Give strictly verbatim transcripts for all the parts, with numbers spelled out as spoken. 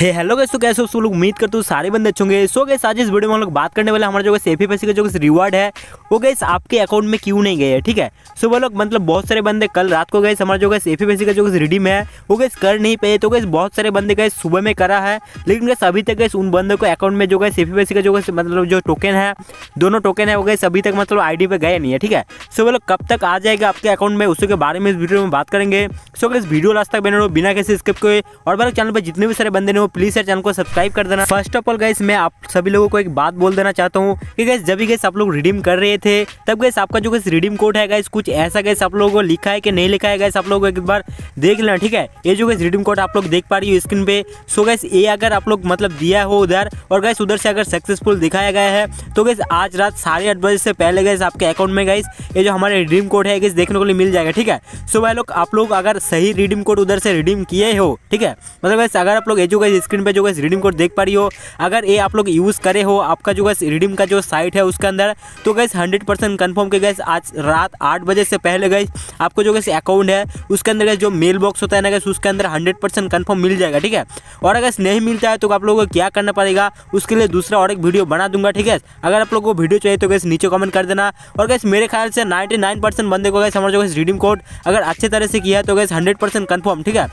हे hello guys, तो कैसे हो लोग? उम्मीद करते हो सारे बंदे अच्छे होंगे। सो गाइस, आज इस वीडियो में हम लोग बात करने वाले हमारे जो सेफी पैसे का जो रिवार्ड है वो गाइस आपके अकाउंट में क्यों नहीं गए है, ठीक है। सो वो लोग मतलब बहुत सारे बंदे कल रात को गाइस हमारे जो गाइस सेफी पैसे का जो रिडीम है वो गाइस कर नहीं पाए। तो गाइस बहुत सारे बंदे गाइस सुबह में करा है, लेकिन गाइस अभी तक गाइस उन बंदों को अकाउंट में जो गाइस सेफी पैसे का जो मतलब जो टोकन है, दोनों टोकन है वो गाइस अभी तक मतलब आईडी पे गए नहीं है, ठीक है। सो वो लोग कब तक आ जाएगा आपके अकाउंट में उसके बारे में इस वीडियो में बात करेंगे। सो गाइस वीडियो लास्ट तक बने रहो बिना किसी स्किप के। और भाई चैनल पर जितने भी सारे बंदे ने प्लीज यार चैनल को सब्सक्राइब कर देना। फर्स्ट ऑफ ऑल गाइस मैं आप सभी लोगों को एक बात बोल देना चाहता हूँ कि गाइस जब भी गाइस आप लोग रिडीम कर रहे थे तब गाइस आपका जो गाइस रिडीम कोड है गाइस कुछ ऐसा गाइस आप लोगों को लिखा है कि नहीं लिखा है गाइस आप लोग एक बार देख लेना, ठीक है। ये जो गाइस रिडीम कोड आप लोग देख पा रही हो स्क्रीन पे, सो गाइस ये अगर आप लोग मतलब दिया हो उधर और गाइस उधर से अगर सक्सेसफुल दिखाया गया है तो गाइस आज रात साढ़े आठ बजे से पहले गाइस आपके अकाउंट में गाइस ये जो हमारे रिडीम कोड है गाइस देखने को मिल जाएगा, ठीक है। सो भाई लोग आप लोग अगर सही रिडीम कोड उधर से रिडीम किए हो, ठीक है, मतलब गाइस अगर आप लोग ये जो स्क्रीन पे जो गाइस रिडीम कोड देख पा रही हो अगर ये आप लोग यूज करे हो आपका जो गाइस रिडीम का जो साइट है उसके अंदर, तो गाइस हंड्रेड परसेंट कंफर्म के गाइस आज रात आठ बजे से पहले गाइस आपको जो गाइस अकाउंट है उसके अंदर गाइस जो मेल बॉक्स होता है ना गाइस उसके अंदर हंड्रेड परसेंट कंफर्म मिल जाएगा, ठीक है। और अगर नहीं मिलता है तो आप लोगों को क्या करना पड़ेगा उसके लिए दूसरा और एक वीडियो बना दूंगा, ठीक है। अगर आप लोगों को वीडियो चाहिए तो गाइस नीचे कमेंट कर देना। और गाइस मेरे ख्याल से नाइन्टी नाइन परसेंट बंदे को गाइस हमारा जो गाइस रिडीम कोड अगर अच्छे तरह से किया है तो गाइस हंड्रेड परसेंट कन्फर्म, ठीक है,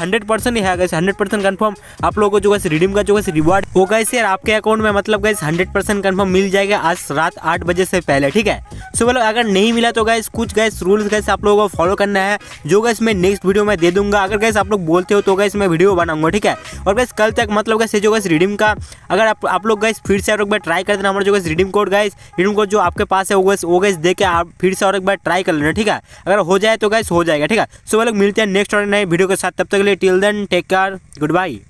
हंड्रेड परसेंट ही है गाइस, हंड्रेड परसेंट कन्फर्म आप लोगों को जो गाइस रिडीम का जो गाइस रिवार्ड हो गाइस यार आपके अकाउंट में मतलब गाइस हंड्रेड परसेंट कंफर्म मिल जाएगा आज रात आठ बजे से पहले, ठीक है। सो बोलो अगर नहीं मिला तो गाइस कुछ गाइस रूल्स गाइस आप लोगों को फॉलो करना है जो गाइस मैं नेक्स्ट वीडियो में दे दूंगा। अगर गाइस आप लोग बोलते हो तो गाइस मैं वीडियो बनाऊंगा, ठीक है। और गाइस कल तक मतलब गाइस जो गाइस रिडीम का अगर आप, आप लोग गाइस फिर से और एक बार ट्राई कर देना। हमारा जो guys redeem code guys redeem code जो आपके पास है वो गाइस वो गाइस देके आप फिर से और एक बार ट्राई कर लेना, ठीक है। अगर हो जाए तो गाइस हो जाएगा, ठीक है। सो बोलो मिलते हैं नेक्स्ट और नए वीडियो के साथ, तब तक के लिए till then take care, good bye.